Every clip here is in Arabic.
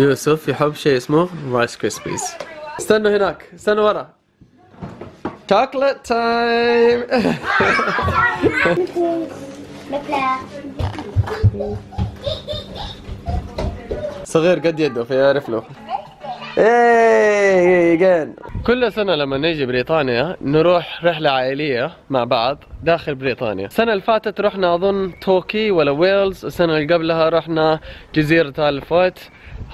يوسف يحب شيء اسمه رايس كريسبيز. استنوا هناك، استنوا ورا. شوكولات تايم. صغير قد يده فيعرف له. ايه جان. كل سنة لما نيجي بريطانيا نروح رحلة عائلية مع بعض داخل بريطانيا. السنة اللي فاتت رحنا أظن توكي ولا ويلز، السنة اللي قبلها رحنا جزيرة الفوت.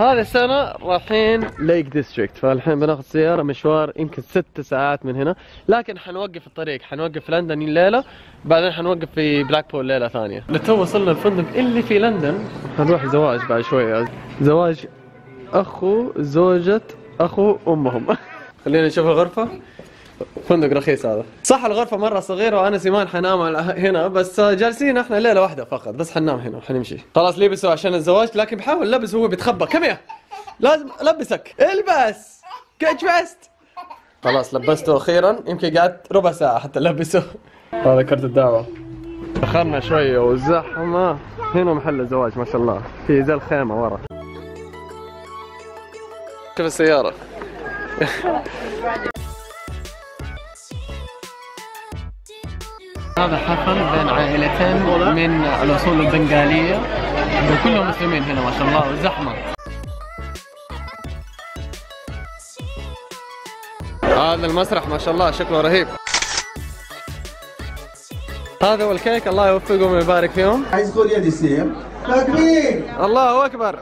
هذه السنة رايحين ليك ديستريكت، فالحين بناخذ سيارة مشوار يمكن 6 ساعات من هنا، لكن حنوقف الطريق، حنوقف في لندن الليلة، بعدين حنوقف في بلاكبول ليلة ثانية. لتو وصلنا الفندق اللي في لندن، حنروح زواج بعد شوية، زواج أخو زوجة أخو أمهم. خلينا نشوف الغرفة. فندق رخيص هذا، صح الغرفة مرة صغيرة وأنا سيمان حنام هنا، بس جالسين احنا ليلة واحدة فقط، بس حننام هنا وحنمشي. خلاص لبسوا عشان الزواج، لكن بحاول لبس هو بيتخبى. كم يا لازم لبسك، البس كجبست. خلاص لبسته أخيرا، يمكن قعدت ربع ساعة حتى لبسه. هذا كرت الدعوة. أخرنا شوية والزحمة. هنا محل الزواج ما شاء الله، في زي الخيمة ورا. شوف السيارة. هذا حفل بين عائلتين من الأصول البنغالية وكلهم مسلمين هنا ما شاء الله والزحمة. هذا المسرح ما شاء الله شكله رهيب. هذا هو الكيك، الله يوفقهم ويبارك فيهم. الله أكبر.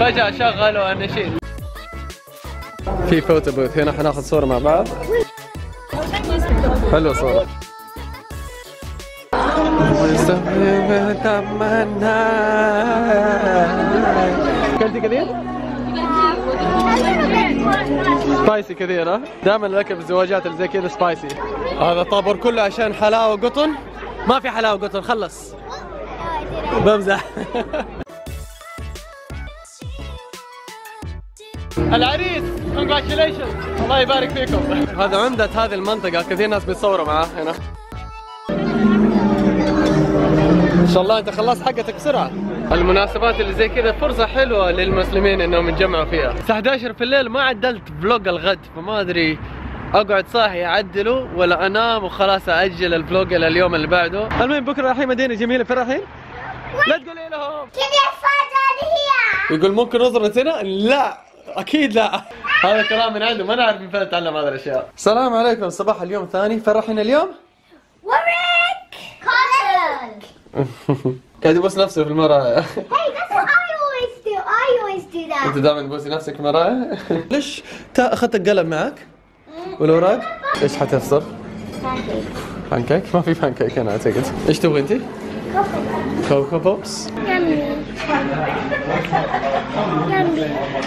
فجأة شغلوا النشيد. في فوتو بوث هنا، حناخذ صورة مع بعض. حلو صورة. كلتي كثير؟ سبايسي كثير ها؟ دائما الأكل في الزواجات اللي زي كذا سبايسي. هذا الطابور كله عشان حلاوة وقطن، ما في حلاوة وقطن خلص. بمزح. العريس كونجراتيوليشنز، الله يبارك فيكم. هذا عمدة هذه المنطقة، كثير ناس بيتصوروا معاه هنا. إن شاء الله أنت خلصت حقتك بسرعة. المناسبات اللي زي كذا فرصة حلوة للمسلمين إنهم يتجمعوا فيها. الساعة 11 في الليل ما عدلت فلوج الغد، فما أدري أقعد صاحي أعدله ولا أنام وخلاص أأجل الفلوج إلى اليوم اللي بعده. المهم بكرة رايحين مدينة جميلة، فين رايحين؟ لا تقولي لهم. يقول ممكن نظرة هنا؟ لا. أكيد لا، هذا كلام من عنده، ما نعرف من فين نتعلم هذه الأشياء. السلام عليكم، صباح اليوم الثاني، فين رايحين اليوم؟ ووريك كاسل. قاعد يبوس نفسه في المراية. Hey, that's what I always do that. أنت دائما تبوسي نفسك في المراية؟ ليش أخذت القلم معك؟ والأوراق؟ إيش حتفصل؟ بانكيك. بانكيك؟ ما في بانكيك أنا أعتقد. إيش تبغي أنت؟ كوكو بوبس.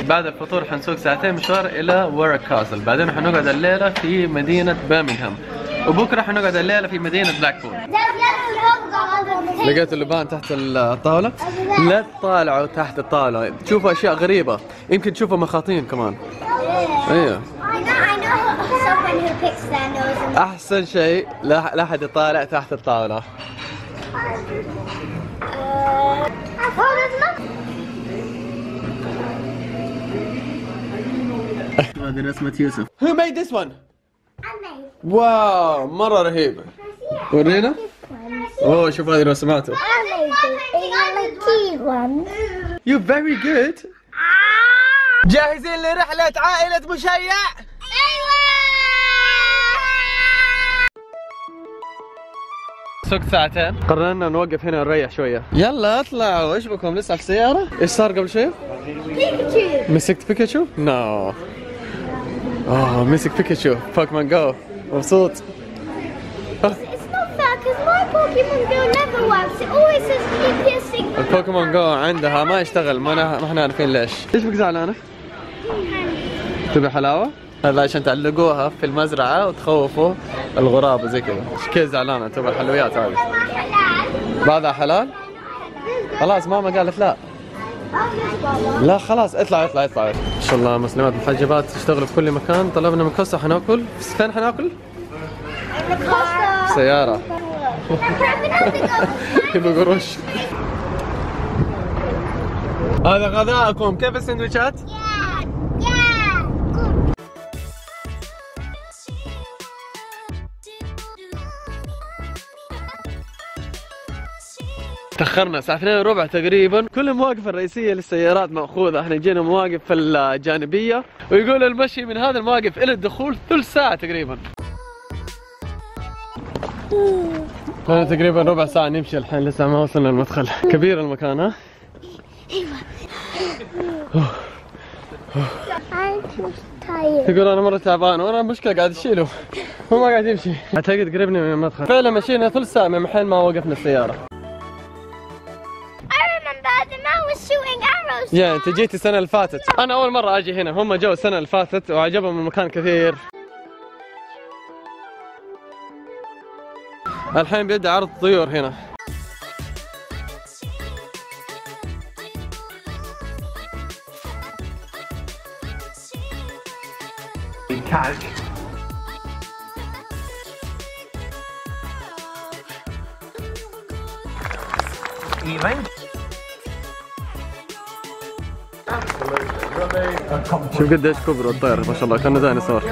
بعد الفطور حنسوق 2 ساعة مشوار إلى وورك كاسل، بعدين حنقعد الليلة في مدينة بيرمنغهام، وبكرة حنقعد الليلة في مدينة بلاكبول. لقيت اللبان تحت الطاولة؟ لا تطالعوا تحت الطاولة، تشوفوا أشياء غريبة، يمكن تشوفوا مخاطين كمان. أيوه. أحسن شيء لا أحد يطالع تحت الطاولة. هذه رسمة يوسف. Who made this one? واو مرة رهيبة. ورينا. اوه شوف هذه لو سمعتوا. You're very good. جاهزين لرحلة عائلة مشيع؟ سوق 2 ساعة، قررنا نوقف هنا نريح شوية. يلا اطلعوا، ايش بكم لسه على السيارة؟ ايش صار قبل شوي؟ بيكاتشو. مسكت بيكاتشو؟ نو. اوه مسك بيكاتشو، بوكيمون جو، مبسوط. البوكيمون جو عندها ما يشتغل، ما احنا عارفين ليش. ليش بك زعلانة؟ تبي حلاوة؟ هذا عشان تعلقوها في المزرعة وتخوفوا الغراب وزي كذا. ايش كذا زعلانة تبغى الحلويات هذه؟ بعدها حلال؟ خلاص ماما قالت لا. لا خلاص اطلع اطلع اطلع. ان شاء الله مسلمات محجبات تشتغل في كل مكان. طلبنا مكوسة حناكل، فين حناكل؟ سيارة. بقروش. هذا غذائكم. كيف السندويشات؟ تأخرنا ساعة 2:15 تقريبا، كل المواقف الرئيسية للسيارات مأخوذة، احنا جينا مواقف الجانبية، ويقول المشي من هذا المواقف إلى الدخول ثلث ساعة تقريبا. احنا تقريبا ربع ساعة نمشي الحين، لسه ما وصلنا المدخل. كبير المكان ها؟ ايوه. تقول انا مرة تعبان، وانا مشكلة قاعد اشيله هو ما قاعد يمشي. اعتقد قربنا من المدخل، فعلا مشينا ثلث ساعة من محل ما وقفنا السيارة. يا انت جيتي السنة اللي فاتت، انا اول مرة اجي هنا، هم جو السنة اللي فاتت وعجبهم المكان كثير. الحين بيبدأ عرض الطيور هنا. الكعك شوف قديش كبر الطير ما شاء الله، كانه ديناصور.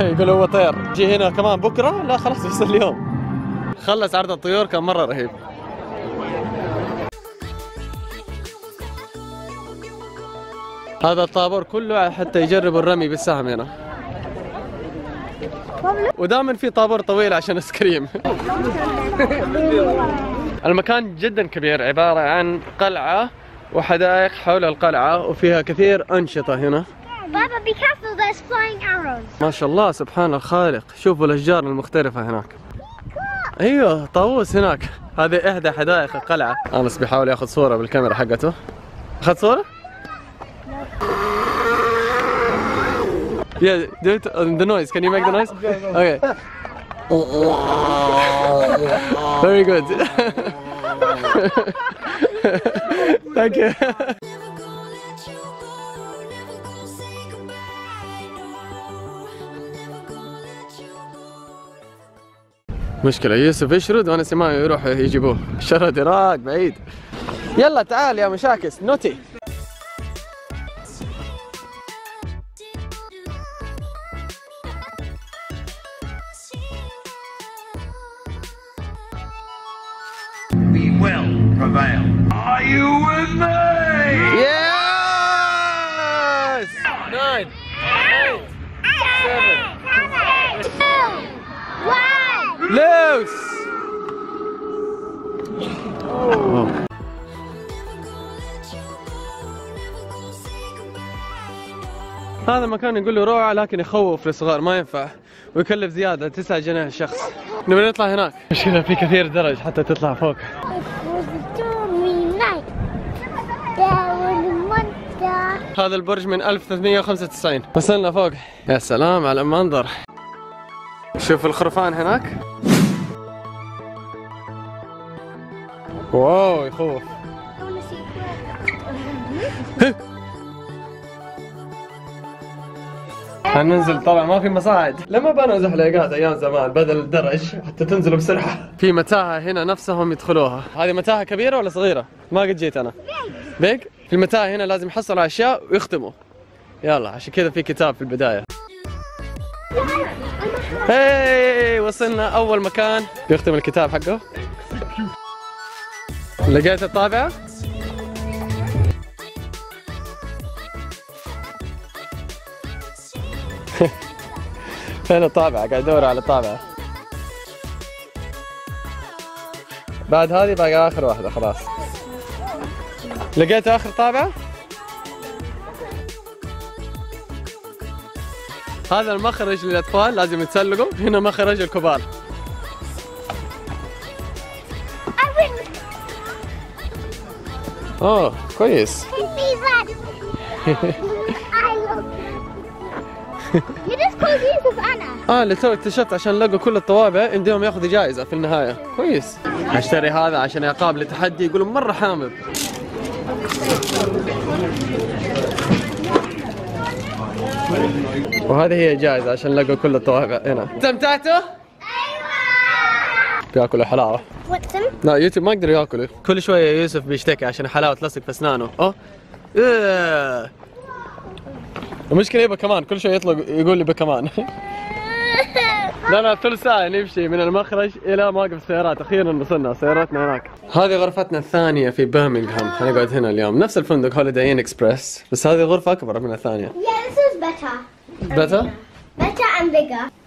يقول هو طير، جي هنا كمان بكره، لا خلاص بس اليوم. خلص عرض الطيور، كان مره رهيب. هذا الطابور كله حتى يجربوا الرمي بالسهم هنا، ودائما في طابور طويل عشان اسكريم. المكان جدا كبير، عبارة عن قلعة وحدائق حول القلعة، وفيها كثير أنشطة هنا. ما شاء الله سبحان الخالق، شوفوا الأشجار المختلفة هناك. ايوه طاووس هناك، هذه إحدى حدائق القلعة. أنس بيحاول ياخذ صورة بالكاميرا حقته. أخذت صورة؟ Yeah, do it on the noise. Can you make the noise? Okay. Very good. Thank you. مشكلة يوسف يشرد وأنا سماه يروح يجيبوه، شرد راق بعيد. يلا تعال يا مشاكس نوتي. Are you with me? Yes! 9, 8, 7, 2, 1. Loose! Oh. هذا المكان يقول له روعة لكن يخوف للصغار، ما ينفع ويكلف زيادة 9 جنيه الشخص. نبي نطلع هناك. مشكلة في كثير درج حتى تطلع فوق. هذا البرج من 1395، وصلنا فوق. يا سلام على المنظر، شوف الخرفان هناك. واو يخوف. هننزل، طبعا ما في مصاعد، لما بنوا زحليقات ايام زمان بدل الدرج حتى تنزلوا بسرعه. في متاهه هنا نفسهم يدخلوها، هذه متاهه كبيره ولا صغيره؟ ما قد جيت انا. بيج. في المتاهه هنا لازم يحصلوا على اشياء ويختموا، يلا عشان كذا في كتاب في البدايه. هي وصلنا اول مكان يختم الكتاب حقه. لقيت الطابعه. فين الطابعة؟ قاعد أدور على الطابعة. بعد هذه باقي آخر واحدة خلاص. لقيت آخر طابعة؟ هذا المخرج للأطفال لازم يتسلقوا، هنا مخرج الكبار. أوه كويس. اللي تو اكتشفت عشان لقوا كل الطوابع عندهم ياخذوا جائزة في النهاية، كويس. هشتري هذا عشان عقاب لتحدي، يقولوا مرة حامض. وهذه هي جائزة عشان لقوا كل الطوابع هنا. استمتعتوا؟ ايوه. بياكلوا حلاوة. لا يوتيوب ما يقدروا ياكلوا. كل شوية يوسف بيشتكي عشان حلاوة تلصق في اسنانه. المشكلة يبقى كمان كل شوية يطلق يقول لي بكمان. لا ثلث ساعة نمشي من المخرج إلى موقف السيارات، أخيراً وصلنا سياراتنا هناك. هذه غرفتنا الثانية في برمنغهام، حنقعد هنا اليوم، نفس الفندق هوليداي إكسبرس، بس هذه غرفة أكبر من الثانية. Yeah, this is better. Better? Better and bigger.